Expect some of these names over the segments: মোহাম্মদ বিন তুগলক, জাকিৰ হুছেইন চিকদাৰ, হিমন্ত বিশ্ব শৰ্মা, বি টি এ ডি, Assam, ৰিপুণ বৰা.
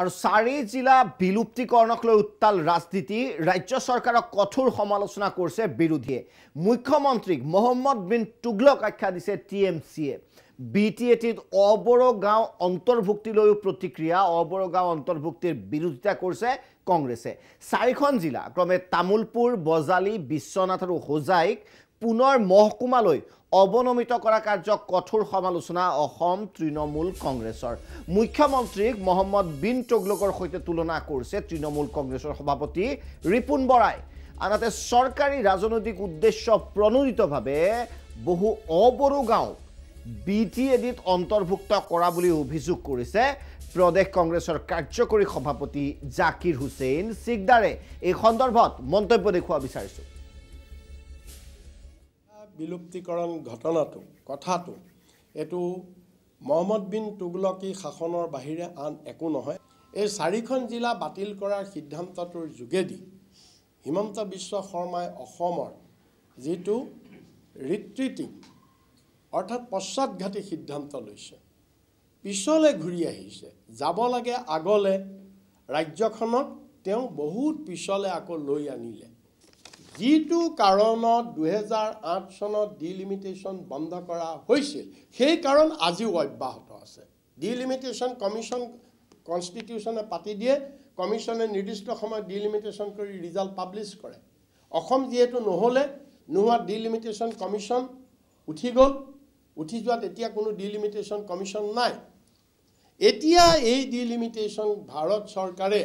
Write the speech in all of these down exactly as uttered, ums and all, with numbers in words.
আৰু চাৰি জিলা বিলুপ্তিকৰণক লৈ উত্তাল ৰাজনীতি, ৰাজ্য চৰকাৰক কঠোৰ সমালোচনা কৰিছে বিৰোধীয়ে। মুখ্যমন্ত্ৰীক মোহাম্মদ বিন তুগলক আখ্যা দিছে টি এম চিয়ে। বি টি এ টিত অবড়ো গাঁও অন্তৰ্ভুক্তিলৈও প্ৰতিক্ৰিয়া, অবড়ো গাঁও অন্তৰ্ভুক্তিৰ বিৰোধিতা কৰিছে কংগ্ৰেছে। চাৰিখন জিলা ক্ৰমে তামুলপুৰ, বজালী, বিশ্বনাথ আৰু হোজাইক পুনৰ মহকুমালৈ অৱনমিত কৰা কাৰ্যক কঠোৰ সমালোচনা অসম তৃণমূল কংগ্ৰেছৰ। মুখ্যমন্ত্ৰীক মোহাম্মদ বিন তুগলকৰ সৈতে তুলনা কৰিছে তৃণমূল কংগ্ৰেছৰ সভাপতি ৰিপুণ বৰাই। আনহাতে চৰকাৰী ৰাজনৈতিক উদ্দেশ্য প্ৰণোদিতভাৱে বহু অবড়ো গাঁও বি টি এ ডিত অন্তৰ্ভুক্ত কৰা বুলি অভিযোগ কৰিছে প্ৰদেশ কংগ্ৰেছৰ কাৰ্যকৰী সভাপতি জাকিৰ হুছেইন চিকদাৰে। এই সন্দৰ্ভত মন্তব্য দেখুৱা বিচাৰিছোঁ। বিলুপ্তিকৰণ ঘটনাটো কথাটো এইটো মোহাম্মদ বিন তুগলকী শাসনৰ বাহিৰে আন একো নহয়। এই চাৰিখন জিলা বাতিল কৰাৰ সিদ্ধান্তটোৰ যোগেদি হিমন্ত বিশ্ব শৰ্মাই অসমৰ যিটো ৰিট্ৰিটিং অৰ্থাৎ পশ্চাদঘাতী সিদ্ধান্ত লৈছে, পিছলৈ ঘূৰি আহিছে, যাব লাগে আগলৈ, ৰাজ্যখনক তেওঁ বহুত পিছলৈ আকৌ লৈ আনিলে। যিটো কাৰণত দুহেজাৰ আঠ চনত ডিলিমিটেশ্যন বন্ধ কৰা হৈছিল, সেই কাৰণ আজিও অব্যাহত আছে। ডিলিমিটেশ্যন কমিশ্যন কনষ্টিটিউশ্যনে পাতি দিয়ে, কমিশ্যনে নিৰ্দিষ্ট সময়ত ডিলিমিটেশ্যন কৰি ৰিজাল্ট পাব্লিছ কৰে। অসম যিহেতু নহ'লে, নোহোৱা ডিলিমিটেশ্যন কমিশ্যন উঠি গ'ল। উঠি যোৱাত এতিয়া কোনো ডিলিমিটেশ্যন কমিশ্যন নাই। এতিয়া এই ডিলিমিটেশ্যন ভাৰত চৰকাৰে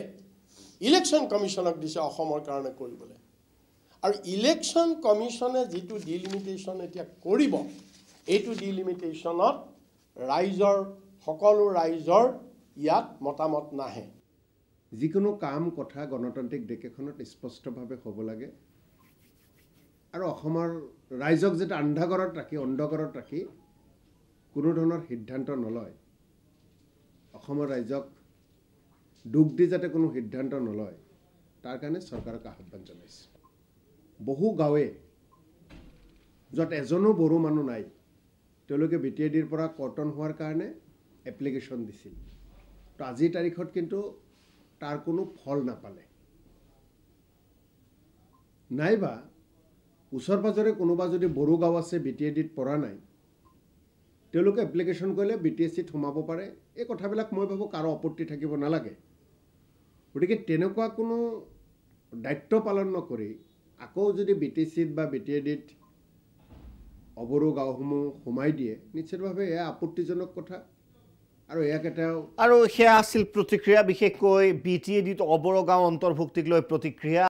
ইলেকশ্যন কমিশ্যনক দিছে অসমৰ কাৰণে কৰিবলৈ। আৰু ইলেকশ্যন কমিশ্যনে যিটো ডিলিমিটেশ্যন এতিয়া কৰিব, এইটো ডিলিমিটেশ্যনত ৰাইজৰ সকলো ৰাইজৰ ইয়াত মতামত নাহে। যিকোনো কাম কথা গণতান্ত্ৰিক দেশ এখনত স্পষ্টভাৱে হ'ব লাগে। আৰু অসমৰ ৰাইজক যাতে আন্ধাগৰত ৰাখি অন্ধকাৰত ৰাখি কোনো ধৰণৰ সিদ্ধান্ত নলয়, অসমৰ ৰাইজক দুখ দি যাতে কোনো সিদ্ধান্ত নলয়, তাৰ কাৰণে চৰকাৰক আহ্বান জনাইছে। বহু গাঁৱে য'ত এজনো বড়ো মানুহ নাই, তেওঁলোকে বি টি এ ডিৰ পৰা কৰ্তন হোৱাৰ কাৰণে এপ্লিকেশ্যন দিছিল। তো আজিৰ তাৰিখত কিন্তু তাৰ কোনো ফল নাপালে। নাইবা ওচৰ পাজৰে কোনোবা যদি বড়ো গাঁও আছে বি টি এ ডিত পৰা নাই, তেওঁলোকে এপ্লিকেশ্যন কৰিলে বি টি এ চিত সোমাব পাৰে। এই কথাবিলাক মই ভাবোঁ কাৰো আপত্তি থাকিব নালাগে। গতিকে তেনেকুৱা কোনো দায়িত্ব পালন নকৰি আকৌ যদি বি টি চিত বা বি টি এ ডিত অবড়ো গাঁওসমূহ সোমাই দিয়ে, নিশ্চিতভাৱে এয়া আপত্তিজনক কথা। আৰু এয়া কেতিয়াও আৰু সেয়া আছিল প্ৰতিক্ৰিয়া, বিশেষকৈ বি টি এ ডিত অবড়ো গাঁও অন্তৰ্ভুক্তিক লৈ প্ৰতিক্ৰিয়া।